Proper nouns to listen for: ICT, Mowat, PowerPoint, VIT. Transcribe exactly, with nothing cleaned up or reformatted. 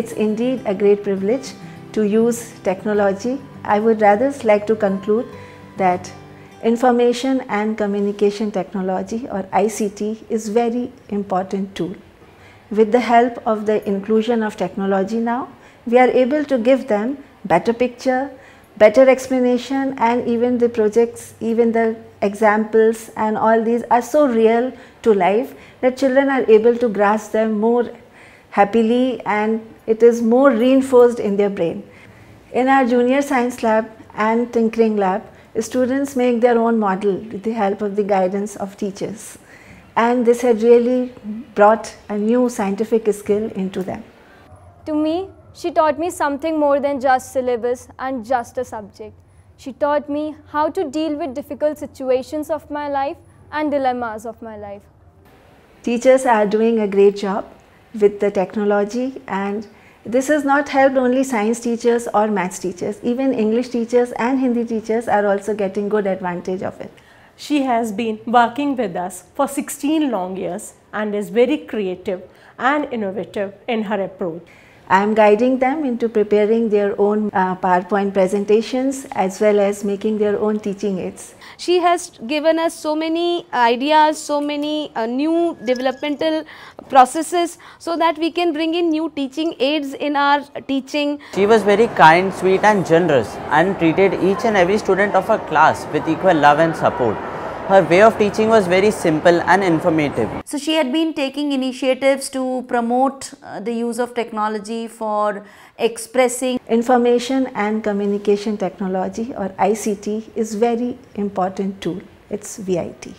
It's indeed a great privilege to use technology. I would rather like to conclude that information and communication technology, or I C T, is very important tool. With the help of the inclusion of technology now, we are able to give them better picture, better explanation, and even the projects, even the examples and all these are so real to life that children are able to grasp them more happily, and it is more reinforced in their brain. In our junior science lab and tinkering lab, students make their own model with the help of the guidance of teachers, and this had really brought a new scientific skill into them. To me, she taught me something more than just syllabus and just a subject. She taught me how to deal with difficult situations of my life and dilemmas of my life. Teachers are doing a great job with the technology, and this has not helped only science teachers or maths teachers. Even English teachers and Hindi teachers are also getting good advantage of it. She has been working with us for sixteen long years and is very creative and innovative in her approach. I am guiding them into preparing their own uh, PowerPoint presentations as well as making their own teaching aids. She has given us so many ideas, so many uh, new developmental processes so that we can bring in new teaching aids in our teaching. She was very kind, sweet and generous, and treated each and every student of her class with equal love and support. Her way of teaching was very simple and informative. So she had been taking initiatives to promote uh, the use of technology for expressing. Information and communication technology, or I C T, is very important tool. It's V I T.